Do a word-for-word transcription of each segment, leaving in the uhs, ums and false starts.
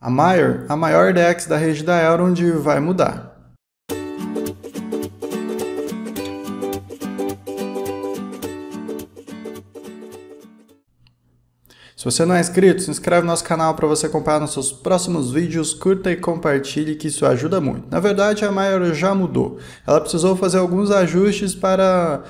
A maior, a maior D X da rede da Elrond vai mudar. Se você não é inscrito, se inscreve no nosso canal para você acompanhar nossos próximos vídeos, curta e compartilhe, que isso ajuda muito. Na verdade, a Maior já mudou. Ela precisou fazer alguns ajustes para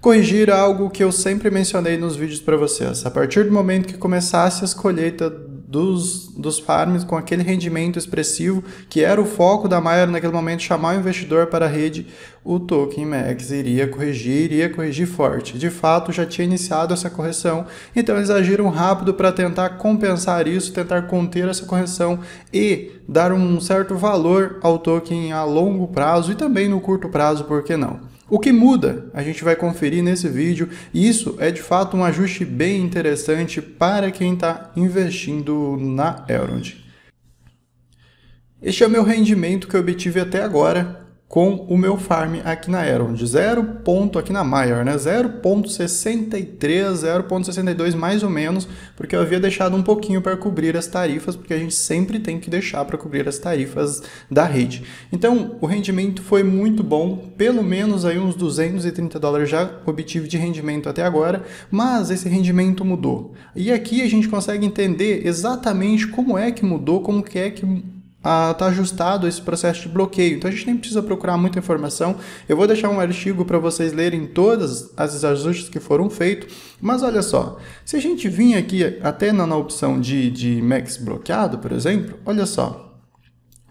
corrigir algo que eu sempre mencionei nos vídeos para vocês. A partir do momento que começasse as colheitas dos, dos farms com aquele rendimento expressivo, que era o foco da Maior naquele momento, chamar o investidor para a rede, o Token Max iria corrigir, iria corrigir forte. De fato, já tinha iniciado essa correção, então eles agiram rápido para tentar compensar isso, tentar conter essa correção e dar um certo valor ao token a longo prazo e também no curto prazo, por que não? O que muda? A gente vai conferir nesse vídeo, e isso é de fato um ajuste bem interessante para quem está investindo na Elrond. Este é o meu rendimento que eu obtive até agora com o meu farm aqui na Elrond, zero ponto aqui na Maior, né? zero ponto sessenta e três, zero ponto sessenta e dois mais ou menos, porque eu havia deixado um pouquinho para cobrir as tarifas, porque a gente sempre tem que deixar para cobrir as tarifas da rede. Então, o rendimento foi muito bom, pelo menos aí uns duzentos e trinta dólares já obtive de rendimento até agora, mas esse rendimento mudou. E aqui a gente consegue entender exatamente como é que mudou, como que é que está ah, ajustado esse processo de bloqueio, então a gente nem precisa procurar muita informação. Eu vou deixar um artigo para vocês lerem todas as ajustes que foram feitos, mas olha só, se a gente vir aqui até na, na opção de, de Max bloqueado, por exemplo, olha só,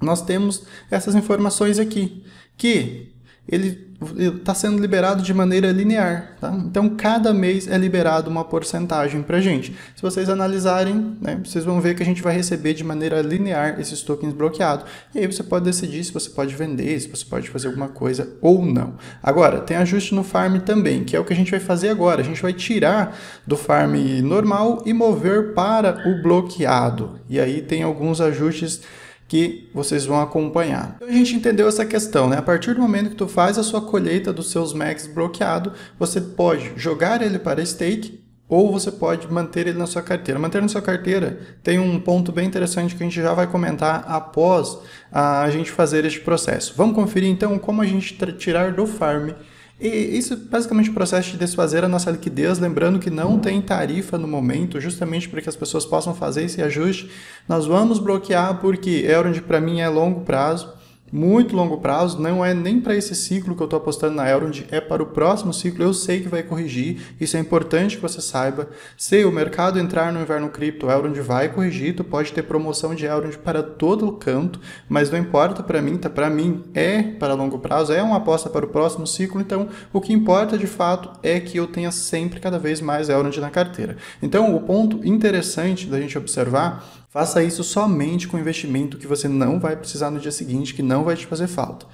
nós temos essas informações aqui, que ele está sendo liberado de maneira linear, tá? Então cada mês é liberado uma porcentagem para a gente. Se vocês analisarem, né, vocês vão ver que a gente vai receber de maneira linear esses tokens bloqueados, e aí você pode decidir se você pode vender, se você pode fazer alguma coisa ou não. Agora, tem ajuste no farm também, que é o que a gente vai fazer agora. A gente vai tirar do farm normal e mover para o bloqueado, e aí tem alguns ajustes que vocês vão acompanhar. Então a gente entendeu essa questão, né? A partir do momento que tu faz a sua colheita dos seus Max bloqueado, você pode jogar ele para stake ou você pode manter ele na sua carteira. Manter na sua carteira tem um ponto bem interessante que a gente já vai comentar após a gente fazer este processo. Vamos conferir então como a gente tirar do farm. E isso é basicamente o processo de desfazer a nossa liquidez, lembrando que não tem tarifa no momento, justamente para que as pessoas possam fazer esse ajuste. Nós vamos bloquear porque Elrond para mim é longo prazo, muito longo prazo, não é nem para esse ciclo que eu estou apostando na Elrond, é para o próximo ciclo. Eu sei que vai corrigir, isso é importante que você saiba. Se o mercado entrar no inverno cripto, a Elrond vai corrigir, tu pode ter promoção de Elrond para todo o canto, mas não importa para mim, tá? Para mim é para longo prazo, é uma aposta para o próximo ciclo, então o que importa de fato é que eu tenha sempre cada vez mais Elrond na carteira. Então o ponto interessante da gente observar: faça isso somente com investimento que você não vai precisar no dia seguinte, que não vai te fazer falta.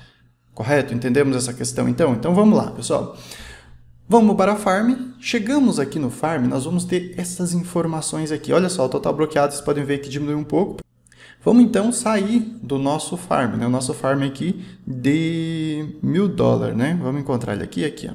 Correto? Entendemos essa questão então? Então vamos lá, pessoal. Vamos para a farm. Chegamos aqui no farm, nós vamos ter essas informações aqui. Olha só, o total bloqueado, vocês podem ver que diminuiu um pouco. Vamos então sair do nosso farm, né? O nosso farm aqui de mil dólares, né? Vamos encontrar ele aqui, aqui, ó.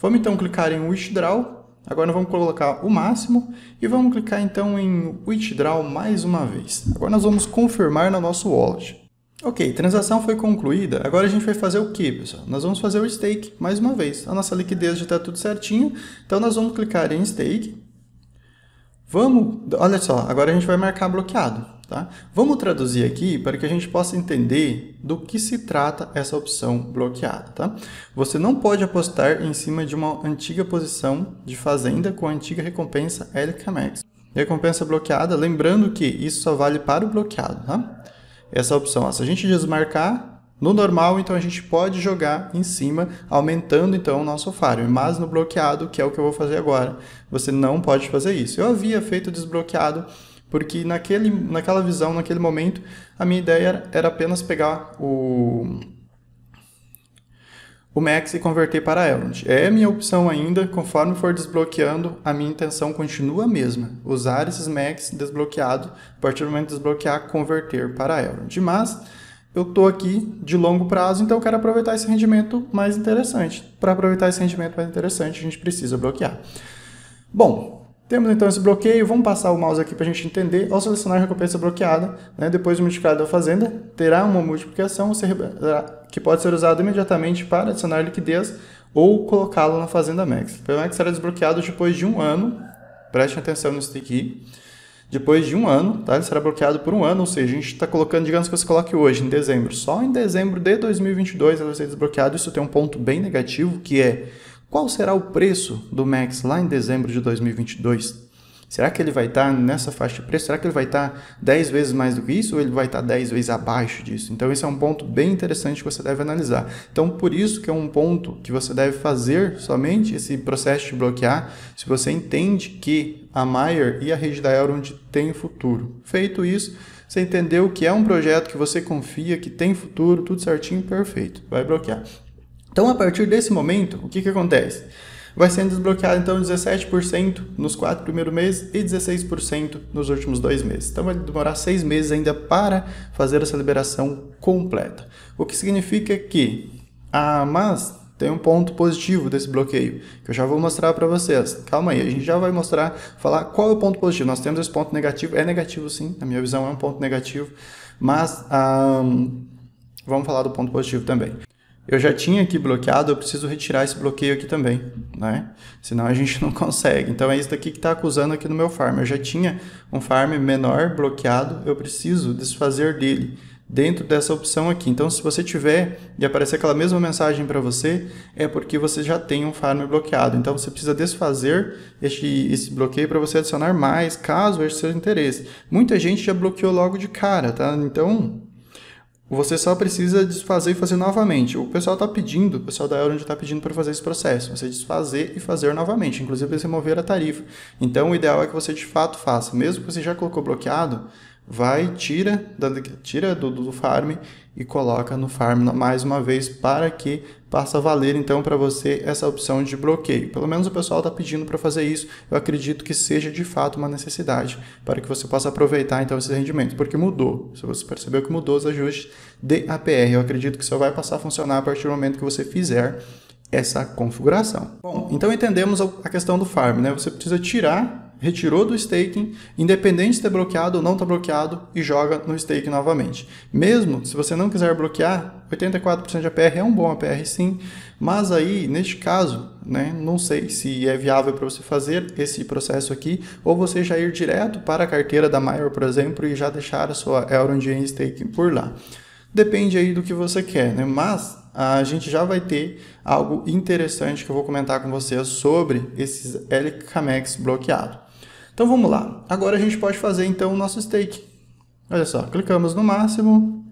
Vamos então clicar em withdraw. Agora vamos colocar o máximo e vamos clicar então em withdraw mais uma vez. Agora nós vamos confirmar no nosso wallet. Ok, transação foi concluída. Agora a gente vai fazer o que, pessoal? Nós vamos fazer o stake mais uma vez. A nossa liquidez já está tudo certinho, então nós vamos clicar em stake. Vamos, olha só, agora a gente vai marcar bloqueado, tá? Vamos traduzir aqui para que a gente possa entender do que se trata essa opção bloqueada, tá? Você não pode apostar em cima de uma antiga posição de fazenda com a antiga recompensa L K Max. Recompensa bloqueada, lembrando que isso só vale para o bloqueado, tá? Essa opção, ó, se a gente desmarcar no normal, então a gente pode jogar em cima, aumentando então o nosso farm, mas no bloqueado, que é o que eu vou fazer agora, você não pode fazer isso. Eu havia feito desbloqueado, porque naquele, naquela visão, naquele momento, a minha ideia era, era apenas pegar o, o Max e converter para Elrond. É a minha opção ainda, conforme for desbloqueando, a minha intenção continua a mesma, usar esses Max desbloqueado, a partir do momento de desbloquear, converter para Elrond, mas eu estou aqui de longo prazo, então eu quero aproveitar esse rendimento mais interessante. Para aproveitar esse rendimento mais interessante, a gente precisa bloquear. Bom, Temos então esse bloqueio, vamos passar o mouse aqui para a gente entender. Ao selecionar a recompensa bloqueada, né, depois do multiplicador da fazenda, terá uma multiplicação que pode ser usada imediatamente para adicionar liquidez ou colocá-lo na fazenda Max. O P Max será desbloqueado depois de um ano, preste atenção nisso aqui. Depois de um ano, tá? Ele será bloqueado por um ano, ou seja, a gente está colocando, digamos que você coloque hoje, em dezembro. Só em dezembro de dois mil e vinte e dois ele vai ser desbloqueado. Isso tem um ponto bem negativo, que é qual será o preço do Max lá em dezembro de dois mil e vinte e dois? Será que ele vai estar nessa faixa de preço? Será que ele vai estar dez vezes mais do que isso? Ou ele vai estar dez vezes abaixo disso? Então, esse é um ponto bem interessante que você deve analisar. Então, por isso que é um ponto que você deve fazer somente esse processo de bloquear, se você entende que a Maier e a rede da Elrond têm futuro. Feito isso, você entendeu que é um projeto que você confia, que tem futuro, tudo certinho, perfeito. Vai bloquear. Então, a partir desse momento, o que, que acontece? Vai sendo desbloqueado, então, dezessete por cento nos quatro primeiros meses e dezesseis por cento nos últimos dois meses. Então, vai demorar seis meses ainda para fazer essa liberação completa. O que significa que a Mas tem um ponto positivo desse bloqueio, que eu já vou mostrar para vocês. Calma aí, a gente já vai mostrar, falar qual é o ponto positivo. Nós temos esse ponto negativo, é negativo sim, na minha visão é um ponto negativo, mas hum, vamos falar do ponto positivo também. Eu já tinha aqui bloqueado, eu preciso retirar esse bloqueio aqui também, né? Senão a gente não consegue. Então é isso daqui que está acusando aqui no meu farm. Eu já tinha um farm menor bloqueado, eu preciso desfazer dele dentro dessa opção aqui. Então se você tiver e aparecer aquela mesma mensagem para você, é porque você já tem um farm bloqueado. Então você precisa desfazer este, esse bloqueio para você adicionar mais, caso esse seja o seu interesse. Muita gente já bloqueou logo de cara, tá? Então você só precisa desfazer e fazer novamente. O pessoal está pedindo, o pessoal da Elrond está pedindo para fazer esse processo. Você desfazer e fazer novamente, inclusive você remover a tarifa. Então, o ideal é que você de fato faça. Mesmo que você já colocou bloqueado, vai, tira, tira do, do farm e coloca no farm mais uma vez para que passe a valer, então, para você essa opção de bloqueio. Pelo menos o pessoal está pedindo para fazer isso. Eu acredito que seja, de fato, uma necessidade para que você possa aproveitar, então, esses rendimentos. Porque mudou. Se você percebeu que mudou os ajustes de A P R, eu acredito que só vai passar a funcionar a partir do momento que você fizer essa configuração. Bom, então entendemos a questão do farm, né? Você precisa tirar... retirou do staking, independente de ter bloqueado ou não estar bloqueado, e joga no stake novamente. Mesmo se você não quiser bloquear, oitenta e quatro por cento de A P R é um bom A P R sim, mas aí, neste caso, né, não sei se é viável para você fazer esse processo aqui, ou você já ir direto para a carteira da Maier, por exemplo, e já deixar a sua Elrond em staking por lá. Depende aí do que você quer, né? Mas a gente já vai ter algo interessante que eu vou comentar com vocês sobre esses L K M X bloqueado. Então vamos lá, agora a gente pode fazer então o nosso stake. Olha só, clicamos no máximo,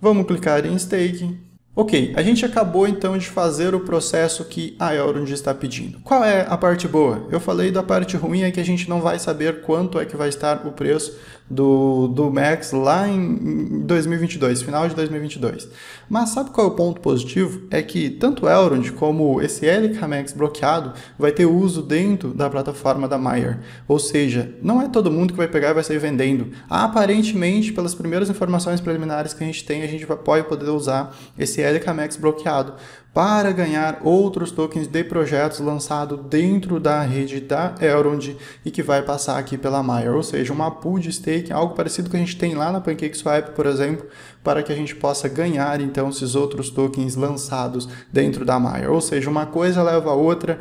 vamos clicar em stake. Ok, a gente acabou então de fazer o processo que a Elrond está pedindo. Qual é a parte boa? Eu falei da parte ruim, é que a gente não vai saber quanto é que vai estar o preço do, do Max lá em dois mil e vinte e dois, final de dois mil e vinte e dois. Mas sabe qual é o ponto positivo? É que tanto Elrond como esse L K M X bloqueado vai ter uso dentro da plataforma da Maier. Ou seja, não é todo mundo que vai pegar e vai sair vendendo. Aparentemente, pelas primeiras informações preliminares que a gente tem, a gente pode poder usar esse L K M X bloqueado para ganhar outros tokens de projetos lançados dentro da rede da Elrond e que vai passar aqui pela Maier, ou seja, uma pool de stake, algo parecido que a gente tem lá na PancakeSwap, por exemplo, para que a gente possa ganhar então esses outros tokens lançados dentro da Maier, ou seja, uma coisa leva a outra.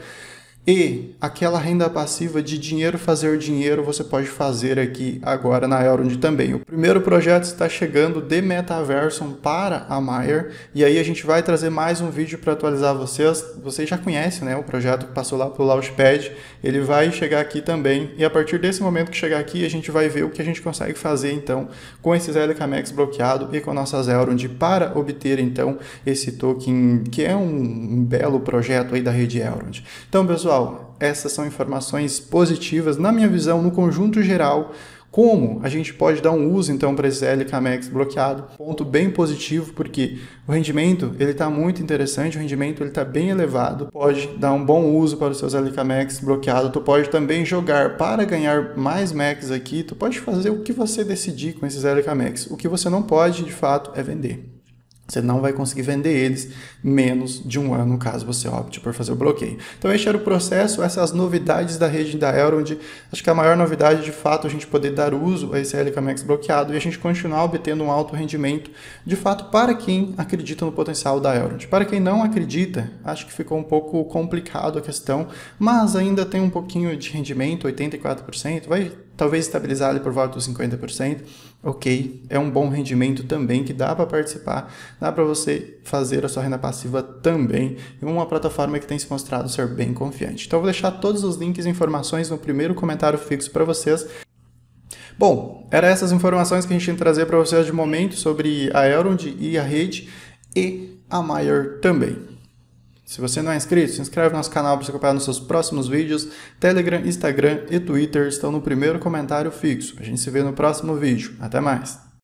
E aquela renda passiva de dinheiro fazer dinheiro, você pode fazer aqui agora na Elrond também. O primeiro projeto está chegando de Metaversum para a Maier. E aí a gente vai trazer mais um vídeo para atualizar vocês. Vocês já conhecem, né, o projeto que passou lá pelo Launchpad. Ele vai chegar aqui também. E a partir desse momento que chegar aqui, a gente vai ver o que a gente consegue fazer então com esses L K M X bloqueado e com nossas Elrond para obter então esse token, que é um belo projeto aí da rede Elrond. Então, pessoal, essas são informações positivas, na minha visão, no conjunto geral, como a gente pode dar um uso então para esse L K M X bloqueado. Ponto bem positivo, porque o rendimento ele está muito interessante, o rendimento ele está bem elevado, pode dar um bom uso para os seus L K M X bloqueado, tu pode também jogar para ganhar mais Max aqui, tu pode fazer o que você decidir com esses L K M X, o que você não pode de fato é vender. Você não vai conseguir vender eles menos de um ano, caso você opte por fazer o bloqueio. Então, este era o processo, essas as novidades da rede da Elrond, onde acho que a maior novidade, de fato, a gente poder dar uso a esse L K M X bloqueado e a gente continuar obtendo um alto rendimento, de fato, para quem acredita no potencial da Elrond. Para quem não acredita, acho que ficou um pouco complicado a questão, mas ainda tem um pouquinho de rendimento, oitenta e quatro por cento, vai talvez estabilizar ali por volta dos cinquenta por cento, ok, é um bom rendimento também que dá para participar, dá para você fazer a sua renda passiva também, em uma plataforma que tem se mostrado ser bem confiante. Então eu vou deixar todos os links e informações no primeiro comentário fixo para vocês. Bom, eram essas informações que a gente tinha que trazer para vocês de momento sobre a Elrond e a rede e a Maior também. Se você não é inscrito, se inscreve no nosso canal para se acompanhar nos seus próximos vídeos. Telegram, Instagram e Twitter estão no primeiro comentário fixo. A gente se vê no próximo vídeo. Até mais!